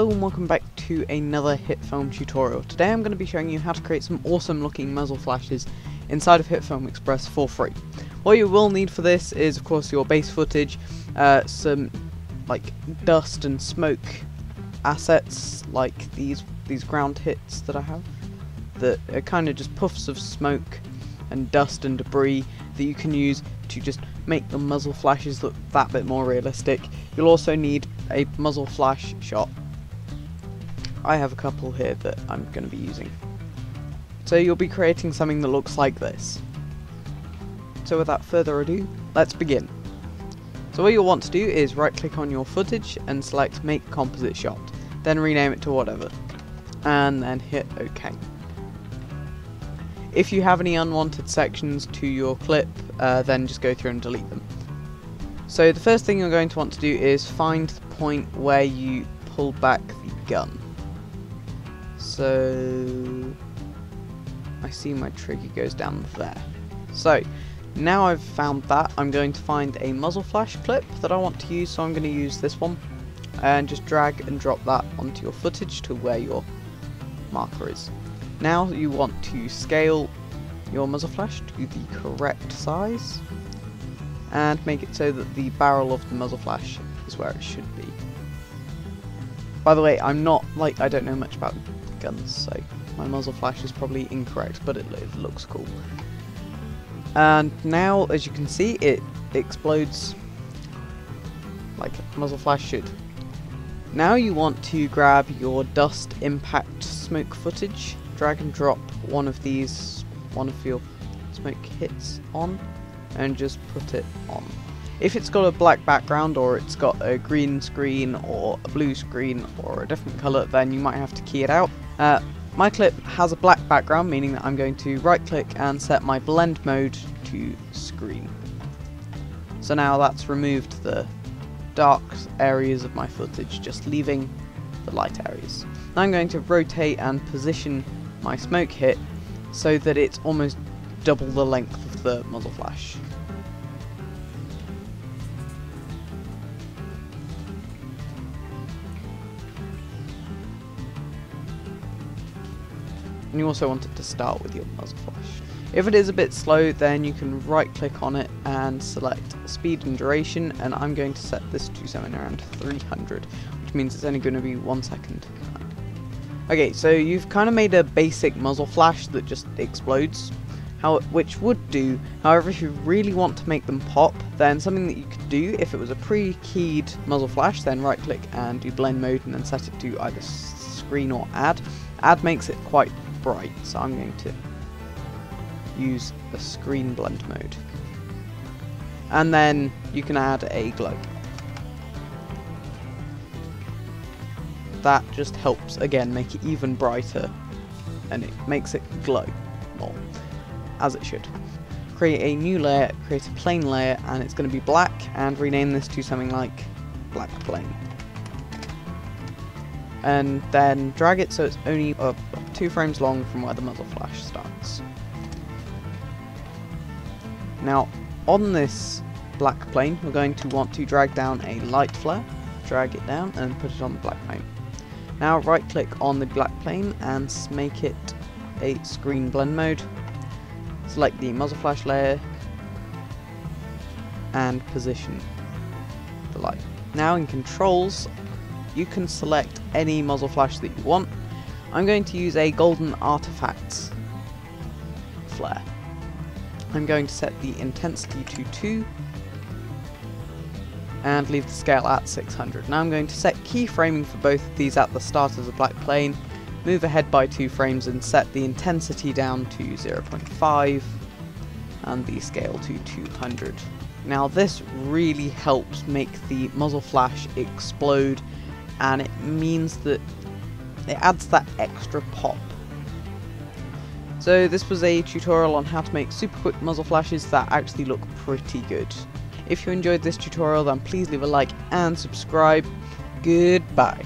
Hello and welcome back to another HitFilm tutorial. Today I'm going to be showing you how to create some awesome looking muzzle flashes inside of HitFilm Express for free. What you will need for this is of course your base footage, some like dust and smoke assets like these ground hits that I have that are kind of just puffs of smoke and dust and debris that you can use to just make the muzzle flashes look that bit more realistic. You'll also need a muzzle flash shot. I have a couple here that I'm going to be using. So you'll be creating something that looks like this. So without further ado, let's begin. So what you'll want to do is right click on your footage and select make composite shot, then rename it to whatever and then hit OK. If you have any unwanted sections to your clip, then just go through and delete them. So the first thing you're going to want to do is find the point where you pull back the gun. So I see my trigger goes down there. So now I've found that, I'm going to find a muzzle flash clip that I want to use, so I'm going to use this one and just drag and drop that onto your footage to where your marker is. Now you want to scale your muzzle flash to the correct size and make it so that the barrel of the muzzle flash is where it should be. By the way, I'm not, I don't know much about guns, so my muzzle flash is probably incorrect, but it looks cool. And now, as you can see, it explodes like a muzzle flash should. Now you want to grab your dust impact smoke footage, drag and drop one of your smoke hits on, and just put it on. If it's got a black background or it's got a green screen or a blue screen or a different colour, then you might have to key it out. My clip has a black background, meaning that I'm going to right click and set my blend mode to screen. So now that's removed the dark areas of my footage, just leaving the light areas. Now I'm going to rotate and position my smoke hit so that it's almost double the length of the muzzle flash. And you also want it to start with your muzzle flash. If it is a bit slow, then you can right click on it and select speed and duration, and I'm going to set this to something around 300, which means it's only going to be 1 second. Okay, so you've kind of made a basic muzzle flash that just explodes, which would do. However, if you really want to make them pop, then something that you could do, if it was a pre-keyed muzzle flash, then right click and do blend mode and then set it to either screen or add. Add makes it quite bright, so I'm going to use a screen blend mode. And then you can add a glow. That just helps, again, make it even brighter, and it makes it glow more, as it should. Create a new layer, create a plain layer, and it's going to be black, and rename this to something like black plain. And then drag it so it's only 2 frames long from where the muzzle flash starts. Now on this black plane we're going to want to drag down a light flare, drag it down and put it on the black plane. Now right click on the black plane and make it a screen blend mode, select the muzzle flash layer and position the light. Now in controls you can select any muzzle flash that you want. I'm going to use a golden artifacts flare. I'm going to set the intensity to 2 and leave the scale at 600. Now I'm going to set keyframing for both of these at the start of the black plane, move ahead by 2 frames and set the intensity down to 0.5 and the scale to 200. Now this really helps make the muzzle flash explode, and it means that it adds that extra pop. So this was a tutorial on how to make super quick muzzle flashes that actually look pretty good. If you enjoyed this tutorial, then please leave a like and subscribe. Goodbye.